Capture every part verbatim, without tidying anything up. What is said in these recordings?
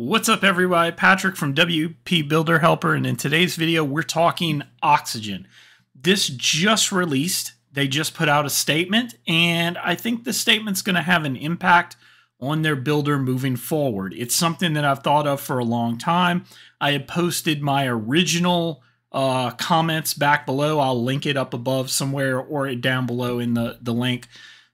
What's up, everybody? Patrick from W P Builder Helper, and in today's video, we're talking Oxygen. This just released. They just put out a statement, and I think the statement's going to have an impact on their builder moving forward. It's something that I've thought of for a long time. I had posted my original uh, comments back below. I'll link it up above somewhere or down below in the, the link,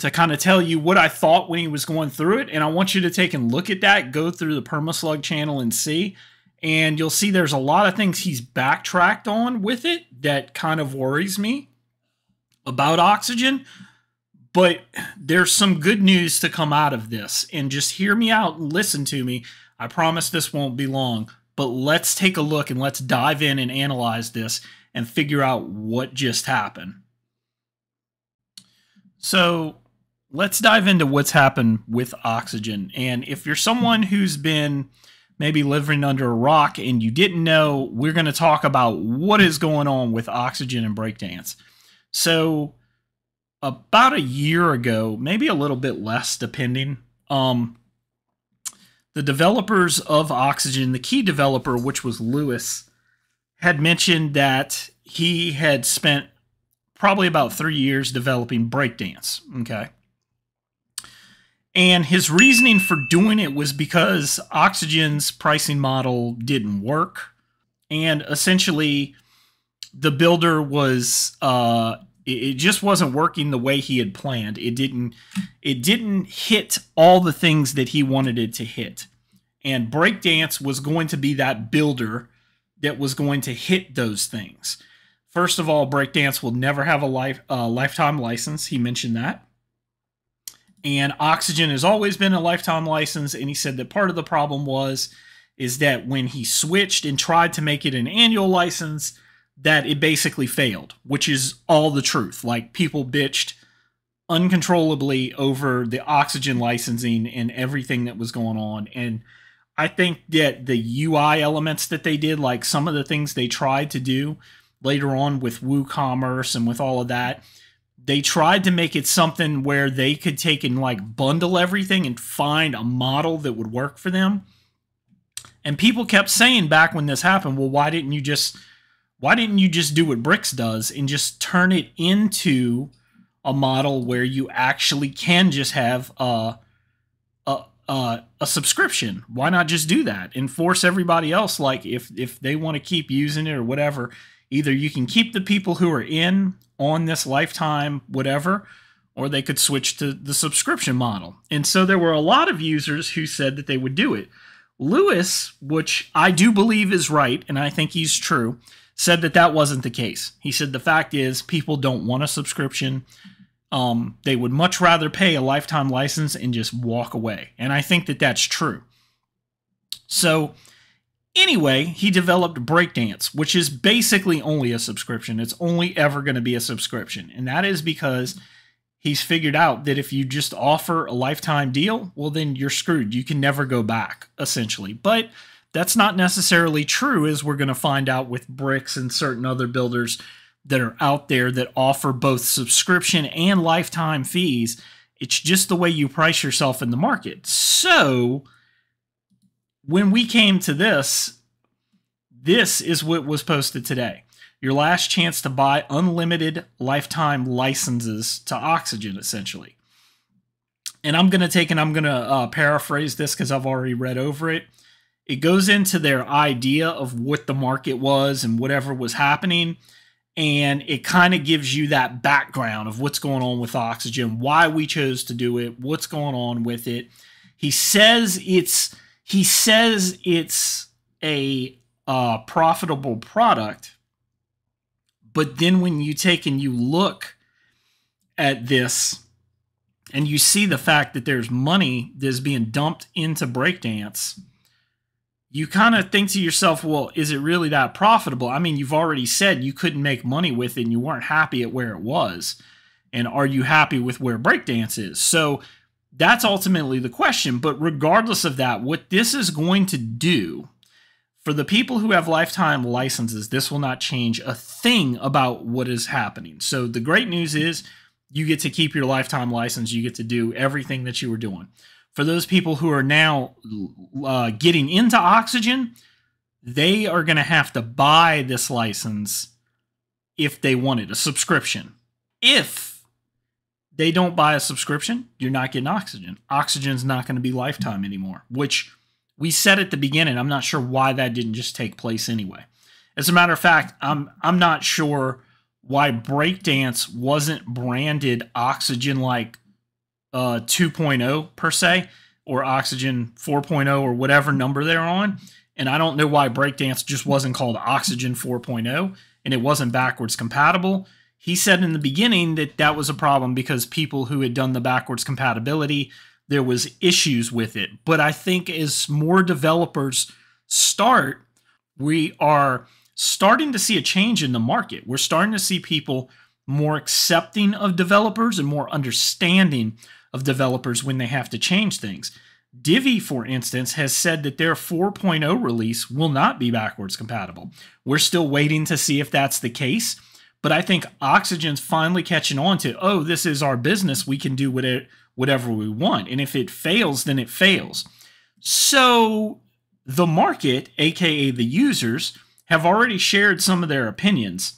to kind of tell you what I thought when he was going through it. And I want you to take a look at that, go through the Permaslug channel and see. And you'll see there's a lot of things he's backtracked on with it that kind of worries me about Oxygen. But there's some good news to come out of this. And just hear me out and listen to me. I promise this won't be long. But let's take a look and let's dive in and analyze this and figure out what just happened. So let's dive into what's happened with Oxygen. And if you're someone who's been maybe living under a rock and you didn't know, we're going to talk about what is going on with Oxygen and Breakdance. So about a year ago, maybe a little bit less depending, um, the developers of Oxygen, the key developer, which was Lewis, had mentioned that he had spent probably about three years developing Breakdance, okay? And his reasoning for doing it was because Oxygen's pricing model didn't work. And essentially, the builder was, uh, it, it just wasn't working the way he had planned. It didn't, it didn't hit all the things that he wanted it to hit. And Breakdance was going to be that builder that was going to hit those things. First of all, Breakdance will never have a life, uh, lifetime license. He mentioned that. And Oxygen has always been a lifetime license. And he said that part of the problem was is that when he switched and tried to make it an annual license, that it basically failed, which is all the truth. Like, people bitched uncontrollably over the Oxygen licensing and everything that was going on. And I think that the U I elements that they did, like some of the things they tried to do later on with WooCommerce and with all of that, they tried to make it something where they could take and like bundle everything and find a model that would work for them. And people kept saying back when this happened, well, why didn't you just, why didn't you just do what Bricks does and just turn it into a model where you actually can just have a, a, a, a subscription? Why not just do that and force everybody else? Like, if, if they want to keep using it or whatever, either you can keep the people who are in on this lifetime, whatever, or they could switch to the subscription model. And so there were a lot of users who said that they would do it. Lewis, which I do believe is right, and I think he's true, said that that wasn't the case. He said the fact is people don't want a subscription. Um, they would much rather pay a lifetime license and just walk away. And I think that that's true. So anyway, he developed Breakdance, which is basically only a subscription. It's only ever going to be a subscription. And that is because he's figured out that if you just offer a lifetime deal, well, then you're screwed. You can never go back, essentially. But that's not necessarily true, as we're going to find out with Bricks and certain other builders that are out there that offer both subscription and lifetime fees. It's just the way you price yourself in the market. So when we came to this, this is what was posted today. Your last chance to buy unlimited lifetime licenses to Oxygen, essentially. And I'm going to take and I'm going to uh, paraphrase this because I've already read over it. It goes into their idea of what the market was and whatever was happening. And it kind of gives you that background of what's going on with Oxygen, why we chose to do it, what's going on with it. He says it's... He says it's a uh, profitable product, but then when you take and you look at this and you see the fact that there's money that's being dumped into Breakdance, you kind of think to yourself, well, is it really that profitable? I mean, you've already said you couldn't make money with it and you weren't happy at where it was. And are you happy with where Breakdance is? So that's ultimately the question. But regardless of that, what this is going to do for the people who have lifetime licenses, this will not change a thing about what is happening. So the great news is you get to keep your lifetime license. You get to do everything that you were doing. for those people who are now uh, getting into Oxygen, they are going to have to buy this license if they wanted a subscription. If they don't buy a subscription, you're not getting Oxygen. Oxygen's not going to be lifetime anymore, which we said at the beginning. I'm not sure why that didn't just take place anyway. As a matter of fact, I'm, I'm not sure why Breakdance wasn't branded Oxygen like uh, two point oh per se, or Oxygen four point oh, or whatever number they're on. And I don't know why Breakdance just wasn't called Oxygen four point oh, and it wasn't backwards compatible. He said in the beginning that that was a problem because people who had done the backwards compatibility, there was issues with it. But I think as more developers start, we are starting to see a change in the market. We're starting to see people more accepting of developers and more understanding of developers when they have to change things. Divi, for instance, has said that their four point oh release will not be backwards compatible. We're still waiting to see if that's the case, but I think Oxygen's finally catching on to, oh, this is our business. We can do whatever we want. And if it fails, then it fails. So the market, aka the users, have already shared some of their opinions.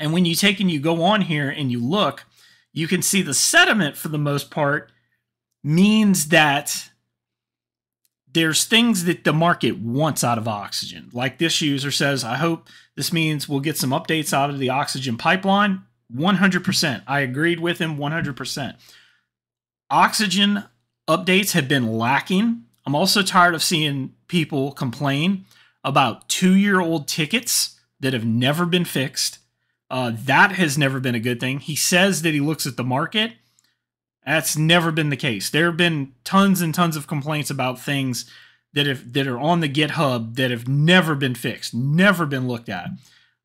And when you take and you go on here and you look, you can see the sentiment for the most part means that there's things that the market wants out of Oxygen. Like this user says, I hope this means we'll get some updates out of the Oxygen pipeline. one hundred percent. I agreed with him one hundred percent. Oxygen updates have been lacking. I'm also tired of seeing people complain about two-year-old tickets that have never been fixed. Uh, that has never been a good thing. He says that he looks at the market. That's never been the case. There have been tons and tons of complaints about things that have, that are on the GitHub that have never been fixed, never been looked at.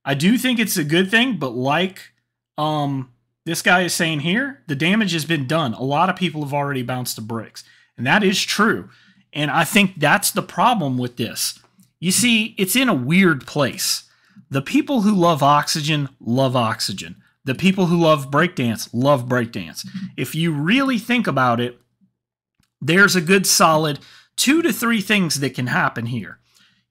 I do think it's a good thing, but like um, this guy is saying here, the damage has been done. A lot of people have already bounced to Bricks, and that is true. And I think that's the problem with this. You see, it's in a weird place. The people who love Oxygen love Oxygen. The people who love Breakdance love Breakdance. If you really think about it, there's a good solid two to three things that can happen here.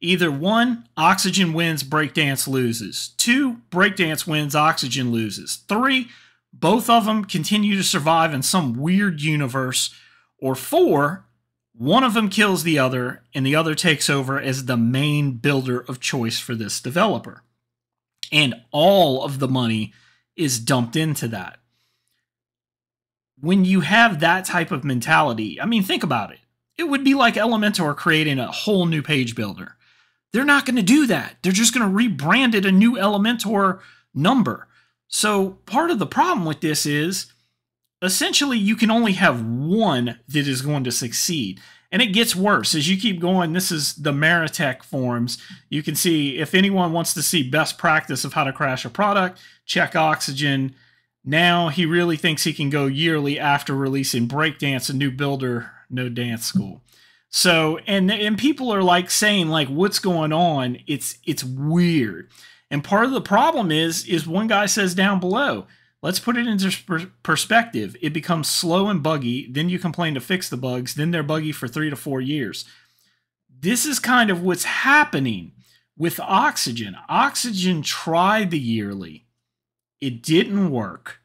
Either one, Oxygen wins, Breakdance loses. Two, Breakdance wins, Oxygen loses. Three, both of them continue to survive in some weird universe. Or four, one of them kills the other and the other takes over as the main builder of choice for this developer. And all of the money is dumped into that. When you have that type of mentality, I mean, think about it. It would be like Elementor creating a whole new page builder. They're not going to do that. They're just going to rebrand it a new Elementor number. So part of the problem with this is essentially you can only have one that is going to succeed. And it gets worse as you keep going. This is the Maritech forums. You can see if anyone wants to see best practice of how to crash a product, check Oxygen. Now he really thinks he can go yearly after releasing Breakdance, a new builder, no dance school. So, and, and people are like saying like, what's going on? It's, it's weird. And part of the problem is, is one guy says down below, let's put it into perspective. It becomes slow and buggy. Then you complain to fix the bugs. Then they're buggy for three to four years. This is kind of what's happening with Oxygen. Oxygen tried the yearly. It didn't work.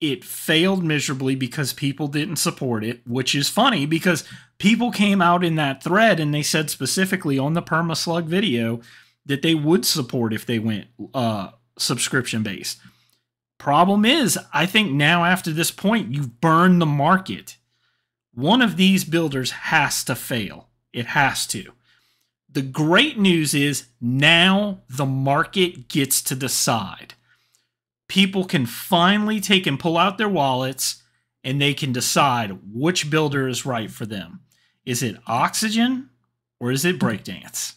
It failed miserably because people didn't support it, which is funny because people came out in that thread and they said specifically on the Permaslug video that they would support if they went uh, subscription-based. Problem is, I think now after this point, you've burned the market. One of these builders has to fail. It has to. The great news is now the market gets to decide. People can finally take and pull out their wallets and they can decide which builder is right for them. Is it Oxygen or is it Breakdance?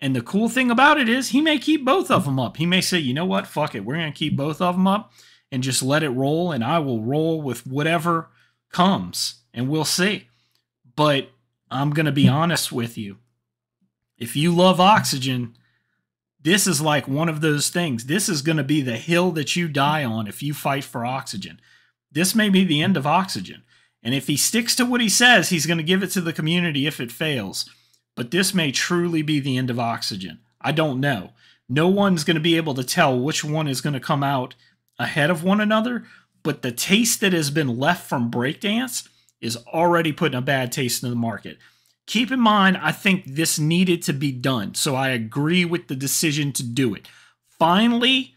And the cool thing about it is he may keep both of them up. He may say, you know what, fuck it. We're going to keep both of them up and just let it roll, and I will roll with whatever comes, and we'll see. But I'm going to be honest with you. If you love Oxygen, this is like one of those things. This is going to be the hill that you die on if you fight for Oxygen. This may be the end of Oxygen. And if he sticks to what he says, he's going to give it to the community if it fails. But this may truly be the end of Oxygen. I don't know. No one's going to be able to tell which one is going to come out ahead of one another. But the taste that has been left from Breakdance is already putting a bad taste in the market. Keep in mind, I think this needed to be done. So I agree with the decision to do it. Finally,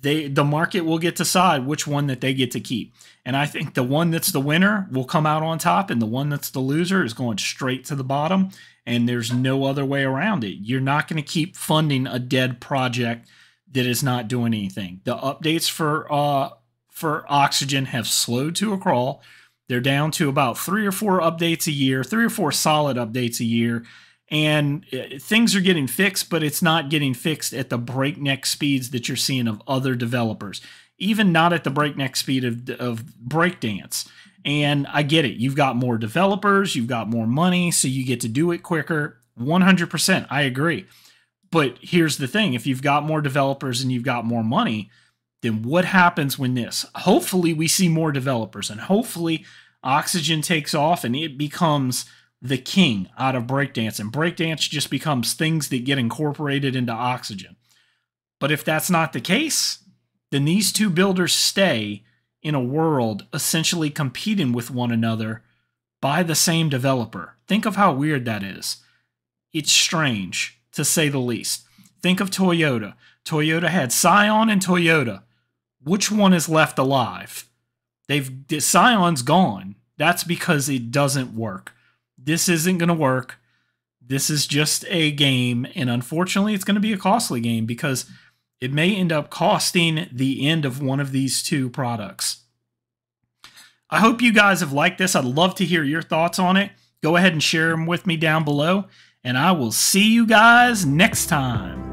they, the market will get to decide which one that they get to keep. And I think the one that's the winner will come out on top, and the one that's the loser is going straight to the bottom, and there's no other way around it. You're not going to keep funding a dead project that is not doing anything. The updates for uh, for Oxygen have slowed to a crawl. They're down to about three or four updates a year, three or four solid updates a year. And things are getting fixed, but it's not getting fixed at the breakneck speeds that you're seeing of other developers, even not at the breakneck speed of, of Breakdance. And I get it. You've got more developers, you've got more money, so you get to do it quicker. one hundred percent, I agree. But here's the thing. If you've got more developers and you've got more money, then what happens when this? Hopefully we see more developers, and hopefully Oxygen takes off and it becomes the king out of Breakdance, and Breakdance just becomes things that get incorporated into Oxygen. But if that's not the case, then these two builders stay in a world essentially competing with one another by the same developer. Think of how weird that is. It's strange, to say the least. Think of Toyota. Toyota had Scion and Toyota. Which one is left alive? They've Scion's gone. That's because it doesn't work. This isn't going to work. This is just a game, and unfortunately, it's going to be a costly game because it may end up costing the end of one of these two products. I hope you guys have liked this. I'd love to hear your thoughts on it. Go ahead and share them with me down below, and I will see you guys next time.